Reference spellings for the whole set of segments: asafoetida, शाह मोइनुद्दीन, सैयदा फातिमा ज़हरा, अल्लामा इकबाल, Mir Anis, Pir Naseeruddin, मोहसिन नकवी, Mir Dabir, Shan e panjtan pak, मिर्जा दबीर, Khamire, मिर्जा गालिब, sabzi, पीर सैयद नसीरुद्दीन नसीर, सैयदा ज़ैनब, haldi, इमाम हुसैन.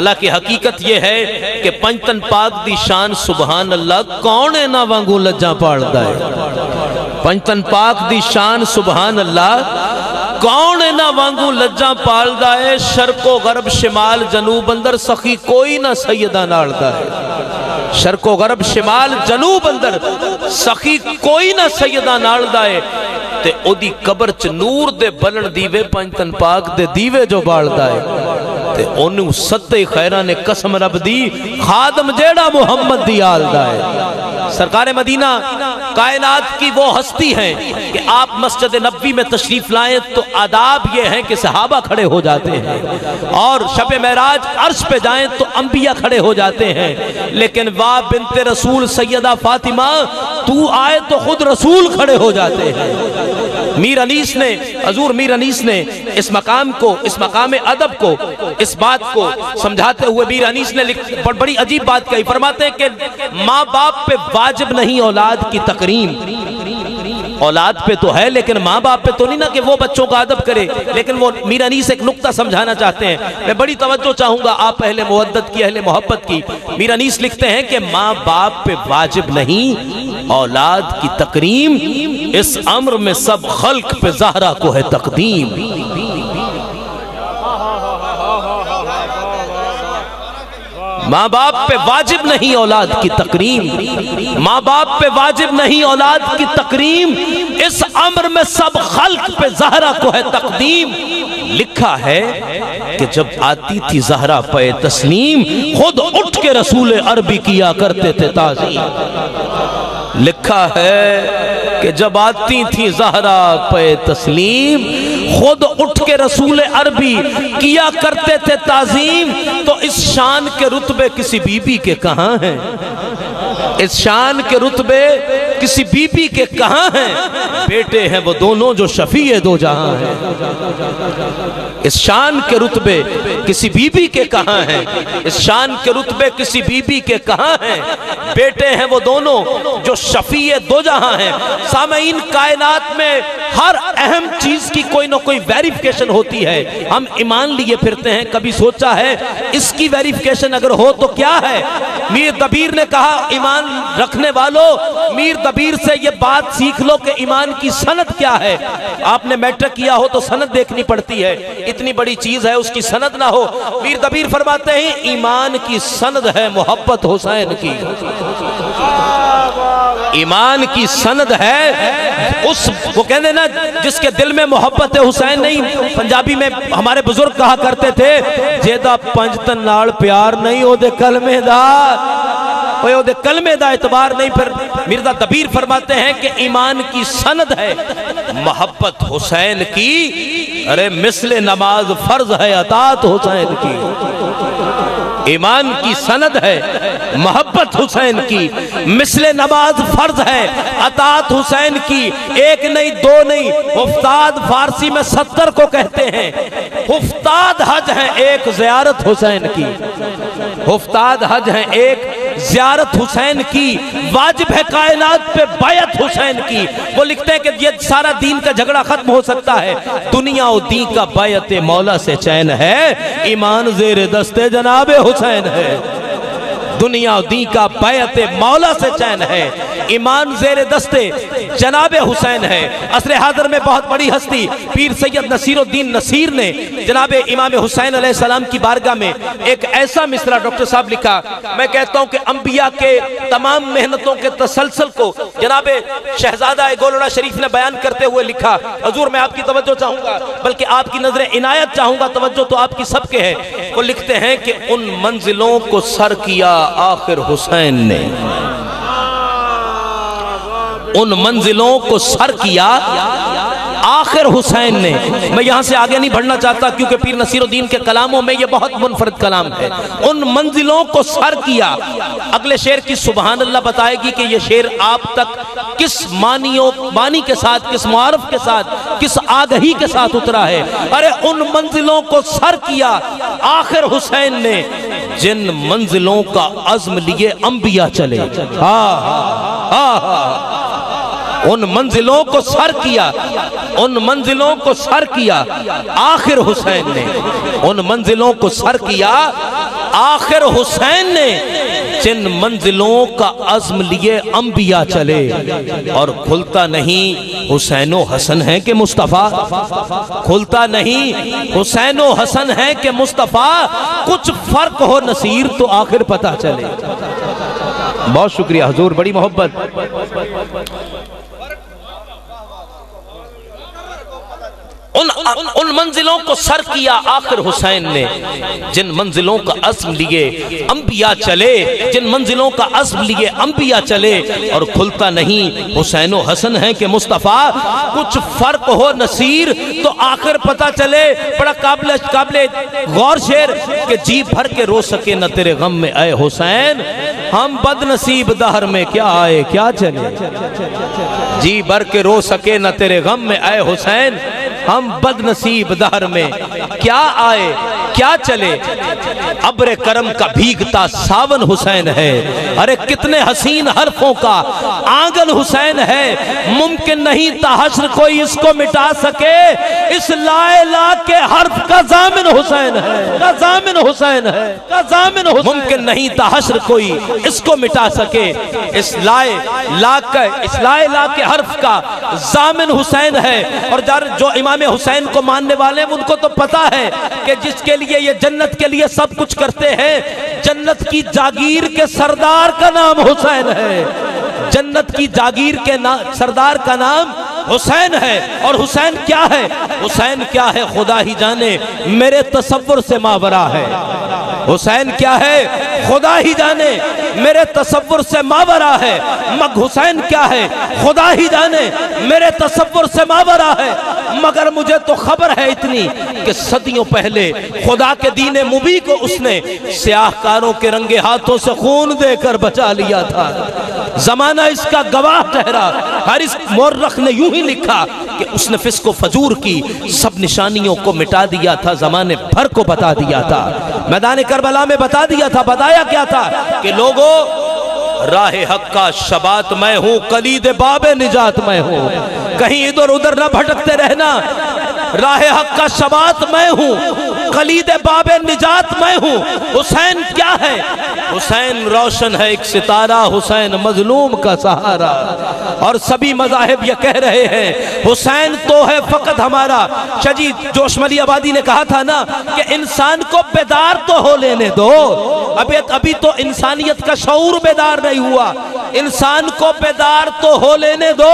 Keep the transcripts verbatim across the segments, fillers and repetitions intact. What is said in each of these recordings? हालांकि हकीकत यह है कि पंचतन पाक दी शान सुबहान अल्लाह, कौन है ना वांगू लज्जा पाड़दा है। पंचतन पाक दी शान सुबहान अल्लाह, कौन है ना वांगू लज्जा पालदा है। शर्को गरब शिमाल जनूब अंदर सखी कोई ना सैयदा नालदा है। शर्को गरब शिमाल जनूब अंदर सखी कोई ना सैयदा नालदा है। ते ओदी कबर च नूर दे बलन दीवे पंचतन पाक दे दीवे जो बालदा है। ओनू सत्ते खैरा ने कसम रब दी, खादम जेड़ा मोहम्मद दी आलदा है। सरकारे मदीना कायनात की वो हस्ती है कि आप मस्जिद नबी में तशरीफ लाए तो आदाब ये हैं कि सहाबा खड़े हो जाते हैं और शब महराज अर्श पे जाए तो अंबिया खड़े हो जाते हैं। लेकिन वाह बिनते रसूल सैयदा फातिमा, तू आए तो खुद रसूल खड़े हो जाते हैं। मीर अनीस ने, हजूर मीर अनीस ने इस मकाम को, इस मकाम अदब को, इस बात को समझाते हुए मीर अनीस ने पर बड़ी अजीब बात कही। फरमाते हैं कि माँ बाप पे वाजिब नहीं औलाद की तकरीम, औलाद पे तो है लेकिन माँ बाप पे तो नहीं ना कि वो बच्चों का अदब करे। लेकिन वो मीर अनीस एक नुक्ता समझाना चाहते हैं, मैं बड़ी तवज्जो चाहूंगा आप अहले मुअद्दत की, अहले मोहब्बत की। मीर अनीस लिखते हैं कि माँ बाप पे वाजिब नहीं औलाद की तकरीम, इस अम्र में सब खल्क पे ज़हरा को है तकदीम। माँ बाप पे वाजिब नहीं औलाद की तकरीम, माँ बाप पे वाजिब नहीं औलाद की तकरीम, इस अम्र में सब खल्क पे जहरा को है तकदीम। लिखा है कि जब आती थी जहरा पे तस्लीम, खुद उठ के रसूल अरबी किया करते थे ताज़ीम। लिखा है कि जब आती थी जहरा पे तस्लीम, खुद उठ के रसूल अरबी किया करते थे ताजीम। तो इस शान के रुतबे किसी बीबी के कहाँ हैं, इस शान के रुतबे किसी बीबी के कहाँ हैं। बेटे हैं वो दोनों जो शफीए दो जहां हैं। इस शान के रुतबे किसी बीबी के कहाँ हैं, इस शान के रुतबे किसी बीबी के कहाँ हैं। बेटे हैं वो दोनों जो शफीए दो जहां हैं। सामईन, कायनात में हर अहम चीज की कोई ना कोई वेरिफिकेशन होती है। हम ईमान लिए फिरते हैं, कभी सोचा है इसकी वेरिफिकेशन अगर हो तो क्या है। मीर दबीर ने कहा, ईमान रखने वालों मीर दबीर से यह बात सीख लो कि ईमान की सनद क्या है। आपने मैट्रिक किया हो तो सनद देखनी पड़ती है, इतनी बड़ी चीज है उसकी सनद ना हो। मीर दबीर फरमाते हैं ईमान की सनद है मोहब्बत हुसैन की, ईमान की सनद है उस, वो कहते ना जिसके दिल में मोहब्बत है हुसैन नहीं। पंजाबी में हमारे बुजुर्ग कहा करते थे, जेदा पंजतन नाल प्यार नहीं ओदे कलमे दा, ओदे कलमे दा एतबार नहीं। फिर मिर्जा दबीर फरमाते हैं कि ईमान की सनद है मोहब्बत हुसैन की, अरे मिसले नमाज फर्ज है अतात हुसैन की। ईमान की सनद है मोहब्बत हुसैन की, मिसले नमाज फर्ज है अतात हुसैन की। एक नहीं, दो नहीं, उफ्ताद फारसी में सत्तर को कहते हैं, उफ्ताद हज है एक जियारत हुसैन की, उफ्ताद हज है एक जियारत हुसैन की, वाजिब है कायनात पे बायत हुसैन की। वो लिखते हैं कि ये सारा दीन का झगड़ा खत्म हो सकता है, दुनिया और दीन का बायत मौला से चैन है, ईमान जेर दस्ते जनाब हुसैन है। दुनिया और दी का बैत मौला से चैन है, ईमान जेर दस्ते जनाब हुसैन है। असर हाजर में बहुत बड़ी हस्ती पीर सैयद नसीरुद्दीन नसीर ने जनाब इमाम हुसैन अलैहिस्सलाम की बारगाह में एक ऐसा मिसरा डॉक्टर साहब लिखा, मैं कहता हूँ कि अंबिया के तमाम मेहनतों के तसलसल को जनाब शहजादा गोलड़ा शरीफ ने बयान करते हुए लिखा। हजूर मैं आपकी तवज्जो चाहूँगा, बल्कि आपकी नजर इनायत चाहूँगा, तवज्जो तो आपकी सबके है। वो लिखते हैं कि उन मंजिलों को सर किया आखिर हुसैन ने, उन मंजिलों को सर किया आखिर हुसैन ने। मैं यहां से आगे नहीं बढ़ना चाहता क्योंकि पीर नसीरुद्दीन के कलामों में यह बहुत मुनफरद कलाम है। उन मंजिलों को सर किया, अगले शेर की सुबहान अल्लाह बताएगी कि यह शेर आप तक किस मानियों मानी के साथ, किस मुआरफ के साथ, किस आगही के साथ उतरा है। अरे उन मंजिलों को सर किया आखिर हुसैन ने, जिन मंजिलों का अज़्म लिए अंबिया चले। हा हा हा हा उन मंजिलों को सर किया, उन मंजिलों को सर किया आखिर हुसैन ने, उन मंजिलों को सर किया आखिर हुसैन ने, जिन मंजिलों का अज़्म लिए अंबिया चले और खुलता नहीं हुसैनो हसन है के मुस्तफ़ा, खुलता नहीं हुसैनो हसन है के मुस्तफ़ा, कुछ फर्क हो नसीर तो आखिर पता चले। बहुत शुक्रिया हुजूर, बड़ी मोहब्बत। उन उन मंजिलों को सर किया आखिर हुसैन ने, जिन मंजिलों का अज़्म लिए अंबिया चले, जिन मंजिलों का अज़्म लिए अंबिया चले और खुलता नहीं हुसैन व हसन है कि मुस्तफ़ा, कुछ फर्क हो नसीर तो आखिर पता चले। बड़ा काबिल काबिल गौर शेर के जी भर के रो सके न तेरे गम में आए हुसैन, हम बदनसीब दहर में क्या आए क्या चले। जी भर के रो सके न तेरे गम में आए हुसैन, हम बदनसीब दहर में क्या आए क्या चले। अब्र करम का भीगता सावन हुसैन है, अरे कितने हसीन हरफों का आंगन हुसैन है। मुमकिन नहीं था हश्र कोई इसको मिटा सके, इस लाए ला के हर्फ का जामिन हुसैन है, का जामिन हुसैन है, का जामिन हुसैन। मुमकिन नहीं था हश्र कोई इसको मिटा सके, इस लाए ला के, इस लाए ला के हर्फ का जामिन हुसैन है। और जो इमाम हुसैन को मानने वाले हैं उनको तो पता है कि जिसके लिए ये जन्नत के लिए सब कुछ करते हैं, जन्नत की जागीर के सरदार का नाम हुसैन है, जन्नत की जागीर के सरदार का नाम हुसैन है। और हुसैन क्या है, हुसैन क्या है खुदा ही जाने, मेरे तसव्वुर से मावरा है। हुसैन क्या है खुदा ही जाने, मेरे तसव्वुर से मावरा है। मग हुसैन क्या है खुदा ही जाने, मेरे तसव्वुर से मावरा है। मगर मुझे तो खबर है इतनी कि सदियों पहले खुदा के दीने मुबी को उसने स्याहकारों के रंगे हाथों से खून देकर बचा लिया था। जमाना इसका गवाह ठहरा, हर इस मौरख ने यूं ही लिखा कि उसने फिस्को फजूर की सब निशानियों को मिटा दिया था, जमाने भर को बता दिया था, मैदान करबला में बता दिया था। बताया क्या था कि लोगों राहे हक का शबात मैं हूँ, कलीद बाबे निजात मैं हूँ, कहीं इधर उधर न भटकते रहना। राहे हक का शबात मैं हूँ, कलीद बाबे निजात मैं हूँ। हुसैन क्या है, हुसैन रोशन है एक सितारा, हुसैन मजलूम का सहारा। और सभी मजाहिब ये कह रहे हैं हुसैन तो है फकत हमारा। शजी जोशमली आबादी ने कहा था ना कि इंसान को बेदार तो हो लेने दो, अभी अभी तो इंसानियत का शऊर बेदार नहीं हुआ, इंसान को बेदार तो हो लेने दो।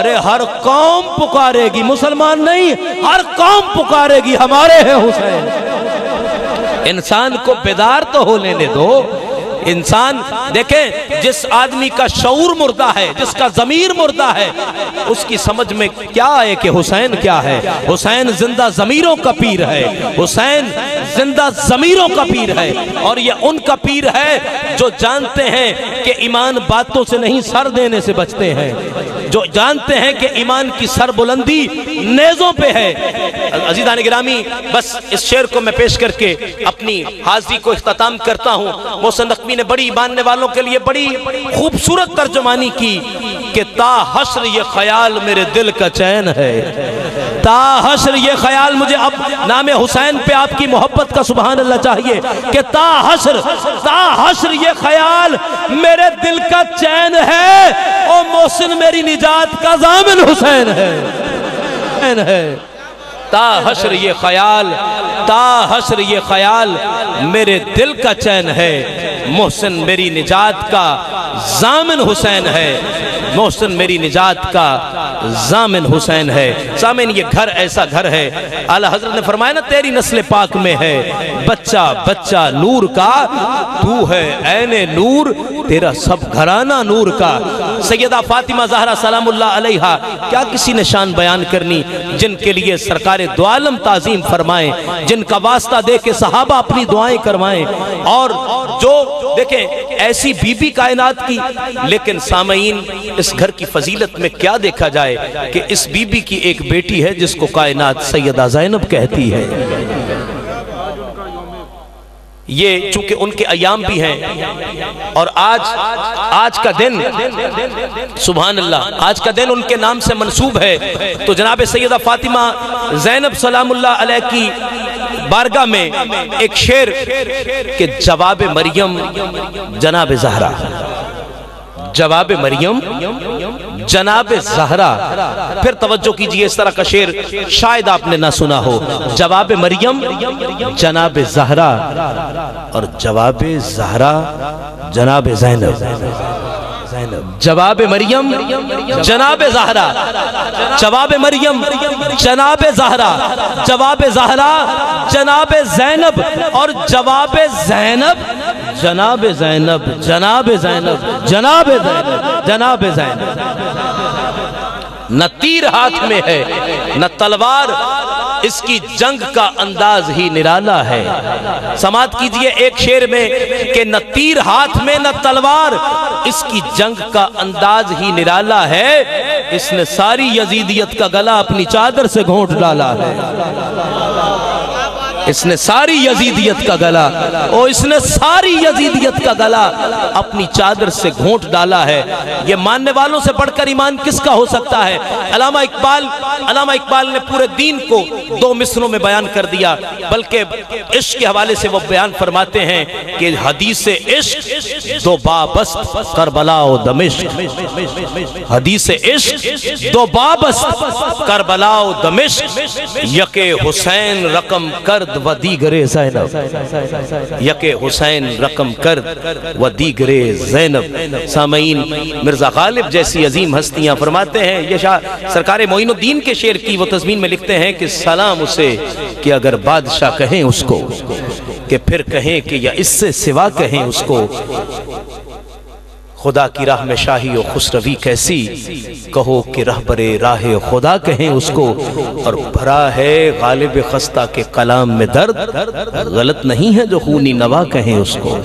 अरे हर कौम पुकारेगी, मुसलमान नहीं, हर कौम पुकारेगी हमारे हैं हुसैन। इंसान को बेदार तो हो लेने दो। इंसान देखें, जिस आदमी का शऊर मुर्दा है, जिसका जमीर मुर्दा है, उसकी समझ में क्या आए कि हुसैन क्या है। हुसैन जिंदा जमीरों का पीर है, हुसैन जिंदा जमीरों का पीर है। और ये उनका पीर है जो जानते हैं कि ईमान बातों से नहीं सर देने से बचते हैं, जो जानते हैं कि ईमान की सरबुलंदी नेजों पे है। अजीज़ान गिरामी, बस इस शेर को मैं पेश करके अपनी हाजिरी को इख्तिताम करता हूँ। मोहसिन नकवी ने बड़ी मानने वालों के लिए बड़ी खूबसूरत तर्जुमानी की कि ता हश्र ये ख्याल मेरे दिल का चैन है, ता हश्र ये ख्याल मुझे। अब नामे हुसैन पे आपकी मोहब्बत का सुभान अल्लाह चाहिए कि ता हश्र, ता हश्र ये ख्याल मेरे दिल का चैन है, और मोहसिन मेरी निजात का जामिन हुसैन है, हुसैन है। ता हश्र ये ख्याल, ता हश्र ये ख्याल मेरे दिल का चैन है, मोहसिन मेरी निजात का जामिन हुसैन है, मोहसिन मेरी निजात का जामिन हुसैन है। सामिन, ये घर ऐसा घर है, आला हजरत ने फरमाया ना तेरी नस्ल पाक में है बच्चा बच्चा नूर का, तू है ऐने नूर तेरा सब घराना नूर का। सैयदा फातिमा ज़हरा सलामुल्लाह अलैहा, क्या किसी ने शान बयान करनी, जिनके लिए सरकारे दो आलम ताजीम फरमाएं, जिनका वास्ता दे के सहाबा अपनी दुआएं करवाएं। और जो देखें ऐसी बीबी कायनात की, लेकिन सामईन इस घर की फजीलत में क्या देखा जाए कि इस बीबी की एक बेटी है जिसको कायनात सैयदा ज़ैनब कहती है। ये चूंकि उनके अयाम भी हैं और आज आज का दिन सुभान अल्लाह आज का दिन उनके नाम से मंसूब है। तो जनाब सैयदा फातिमा ज़ैनब सलामुल्लाह अलैह की बारगाह में एक शेर के जवाब मरियम जनाब ज़हरा, जवाब मरियम जनाब ज़हरा, फिर तवज्जो कीजिए, इस तरह का शेर शायद आपने ना सुना हो। जवाब मरियम जनाब ज़हरा और जवाब ज़हरा जनाब ज़ैनब, जवाब मरियम जनाब ज़हरा, जवाब मरियम जनाब ज़हरा, जवाब ज़हरा जनाब ज़ैनब और जवाब ज़ैनब जनाब ज़ैनब जनाब ज़ैनब जनाब ज़ैनब जनाब ज़ैनब। न तीर हाथ में है न तलवार, इसकी जंग का अंदाज ही निराला है। समात कीजिए एक शेर में कि न तीर हाथ में न तलवार, इसकी जंग का अंदाज ही निराला है। इसने सारी यजीदियत का गला अपनी चादर से घोंट डाला है, इसने सारी यजीदियत का गला, ओ इसने सारी यजीदियत का गला अपनी चादर से घोंट डाला है। ये मानने वालों से बढ़कर ईमान किसका हो सकता है। अल्लामा इकबाल अल्लामा इकबाल ने पूरे दीन को दो मिसरों में बयान कर दिया, बल्कि इश्क के हवाले से वो बयान फरमाते हैं कि हदीसे इश्क दो बाबस्त करबला ओ दमिश्क, हदीसे इश्क दो बाबस्त करबला ओ दमिश्क, यके हुसैन रकम कर्द व दीगरे ज़ैनब, यके हुसैन रकम कर्द व दीगरे ज़ैनब। सामीन, मिर्जा गालिब जैसी अजीम हस्तियां फरमाते हैं, ये शाह सरकार मोइनुद्दीन के शेर की वो तस्मीन में लिखते हैं कि सलाम उसे कि अगर बादशाह कहें उसको, कि फिर कहें कि या इससे सिवा कहें उसको, खुदा की राह में शाही और खुसरवी कैसी, कहो कि रहबरे राह खुदा कहें उसको। और भरा है गालिब खस्ता के कलाम में दर्द, गलत नहीं है जो खूनी नवा कहें उसको।